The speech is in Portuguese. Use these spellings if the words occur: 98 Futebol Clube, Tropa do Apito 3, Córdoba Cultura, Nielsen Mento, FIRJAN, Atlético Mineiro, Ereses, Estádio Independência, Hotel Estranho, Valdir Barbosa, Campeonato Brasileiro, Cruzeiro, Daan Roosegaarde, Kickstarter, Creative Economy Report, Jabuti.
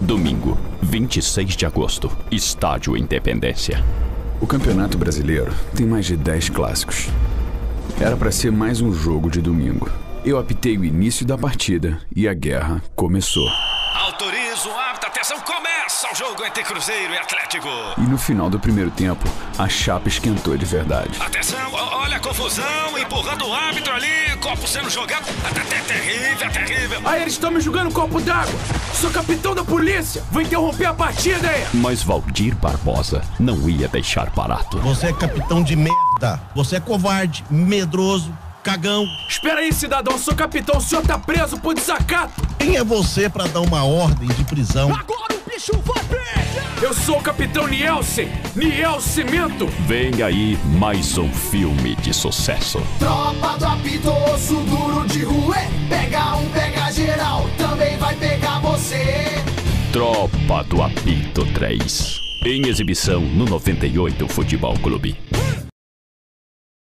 Domingo, 26 de agosto, Estádio Independência. O Campeonato Brasileiro tem mais de 10 clássicos. Era para ser mais um jogo de domingo. Eu apitei o início da partida e a guerra começou. Autoriza o árbitro, atenção, começa o jogo entre Cruzeiro e Atlético. E no final do primeiro tempo, a chapa esquentou de verdade. Atenção, olha a confusão, empurrando o árbitro ali, copo sendo jogado. É terrível, é terrível. Aí eles estão me jogando copo d'água. Sou capitão da polícia, vou interromper a partida aí. Mas Valdir Barbosa não ia deixar barato. Você é capitão de merda, você é covarde, medroso, cagão. Espera aí, cidadão, sou capitão, o senhor tá preso por desacato. Quem é você pra dar uma ordem de prisão? Agora o bicho vai pegar! Eu sou o capitão Nielsen Mento. Vem aí mais um filme de sucesso. Tropa do Apito, osso duro de ruê. Pega um, pega geral, também vai pegar você. Tropa do Apito 3. Em exibição no 98 Futebol Clube.